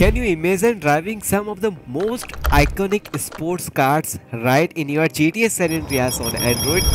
Can you imagine driving some of the most iconic sports cars right in your GTA San Andreas on Android?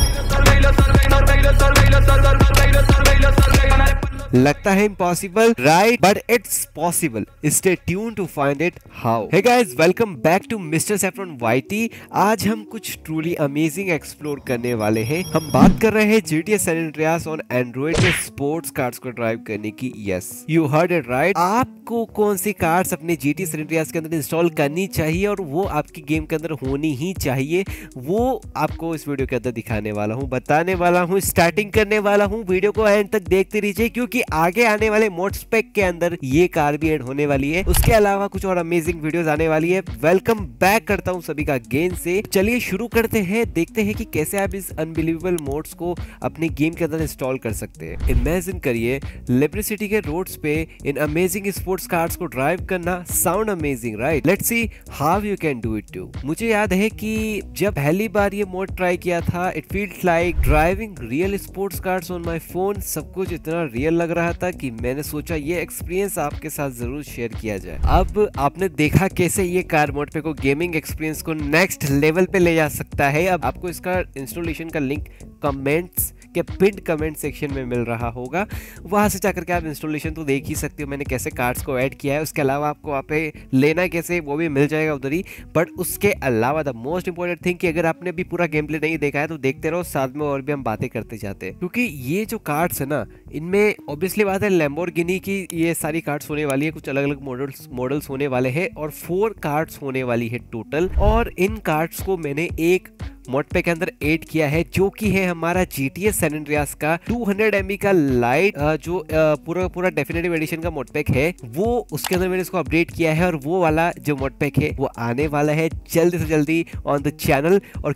लगता है impossible, right? But it's possible. Stay tuned to find it how. Hey guys, welcome back to Mr. Saffron YT. आज हम कुछ truly amazing explore करने वाले हैं। हम बात कर रहे हैं GTA San Andreas on Android में sports cars को drive करने की। Yes, you heard it right. आपको कौन सी कार्स अपने GTA San Andreas के अंदर इंस्टॉल करनी चाहिए और वो आपकी गेम के अंदर होनी ही चाहिए, वो आपको इस वीडियो के अंदर दिखाने वाला हूँ, बताने वाला हूँ, स्टार्टिंग करने वाला हूँ। वीडियो को एंड तक देखते रहिए क्योंकि आगे आने वाले मोड स्पेक के अंदर ये कार भी एड होने वाली है। उसके अलावा कुछ और अमेजिंग वीडियोस आने वाली है। वेलकम बैक करता हूँ सभी का गेम से। चलिए शुरू करते हैं, देखते हैं कि कैसे आप इस अनबिलीवेबल मोड्स को अपने गेम के अंदर इंस्टॉल कर सकते हैं। इमेजिन करिए लिबर्टी सिटी के रोड्स पे इन अमेजिंग स्पोर्ट्स कार्स को ड्राइव करना। Sound amazing right? Let's see how you can do it too. मुझे याद है कि जब पहली बार ये मोड ट्राई किया था, it feels like driving real sports cars on my phone. सब कुछ इतना रियल लग रहा था कि मैंने सोचा ये एक्सपीरियंस आपके साथ जरूर शेयर किया जाए। अब आपने देखा कैसे ये कार मोड पे को गेमिंग एक्सपीरियंस को नेक्स्ट लेवल पे ले जा सकता है। अब आपको इसका इंस्टॉलेशन का लिंक कमेंट्स के पिन कमेंट सेक्शन में मिल रहा होगा, वहां से जाकर के आप इंस्टॉलेशन तो देख ही सकते हो मैंने कैसे कार्ड्स को ऐड किया है। उसके अलावा आपको वहाँ पे लेना कैसे वो भी मिल जाएगा उधर ही। बट उसके अलावा द मोस्ट इंपॉर्टेंट थिंग कि अगर आपने भी पूरा गेम प्ले नहीं देखा है तो देखते रहो, साथ में और भी हम बातें करते जाते हैं। क्योंकि ये जो कार्ड्स है ना, इनमें ऑब्वियसली बात है लैम्बोर्गिनी की ये सारी कार्ड्स होने वाली है। कुछ अलग अलग मॉडल्स होने वाले हैं और 4 कार्ड्स होने वाली है टोटल। और इन कार्ड्स को मैंने एक मोड पे के अंदर एड किया है जो कि है हमारा GTA San Andreas का 200 MB का लाइट, जो पूरा डेफिनेटिव एडिशन का मोड पैक है वो, उसके अंदर मैंने इसको अपडेट किया है। और वो वाला जो मोड पैक है वो आने वाला है जल्दी से जल्दी ऑन द चैनल। और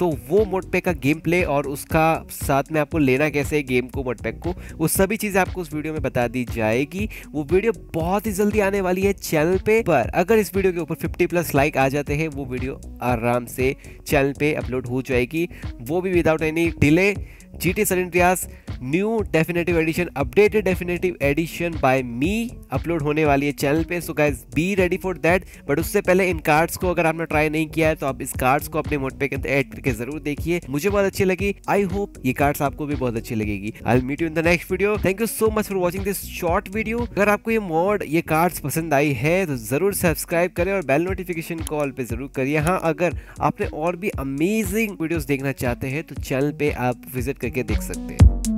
तो वो मोड पैक का गेम प्ले और उसका साथ में आपको लेना कैसे गेम को, मोड पैक को, वो सभी चीज़ें आपको उस वीडियो में बता दी जाएगी। वो वीडियो बहुत ही जल्दी आने वाली है चैनल पे। पर अगर इस वीडियो के ऊपर 50+ लाइक आ जाते हैं वो वीडियो आराम से चैनल पे अपलोड हो जाएगी, वो भी without any delay. GTA San Andreas new definitive edition, updated definitive edition by me upload होने वाली है चैनल पे। So guys be ready for that. But उससे पहले इन कार्ड्स को अगर आपने ट्राई नहीं किया है तो आप इस कार्ड्स को अपने मोड पे ऐड करके जरूर देखिए। मुझे बहुत अच्छी लगी, आई होप ये कार्ड्स आपको भी बहुत अच्छी लगेगी। I will meet you in the next video. Thank you so much for watching this short video. अगर आपको ये मोड, ये कार्ड्स पसंद आई है तो जरूर सब्सक्राइब करें और बेल नोटिफिकेशन कॉल पे जरूर करिए। हाँ, अगर आपने और भी अमेजिंग वीडियोज देखना चाहते हैं तो चैनल पे आप विजिट करके देख सकते हैं।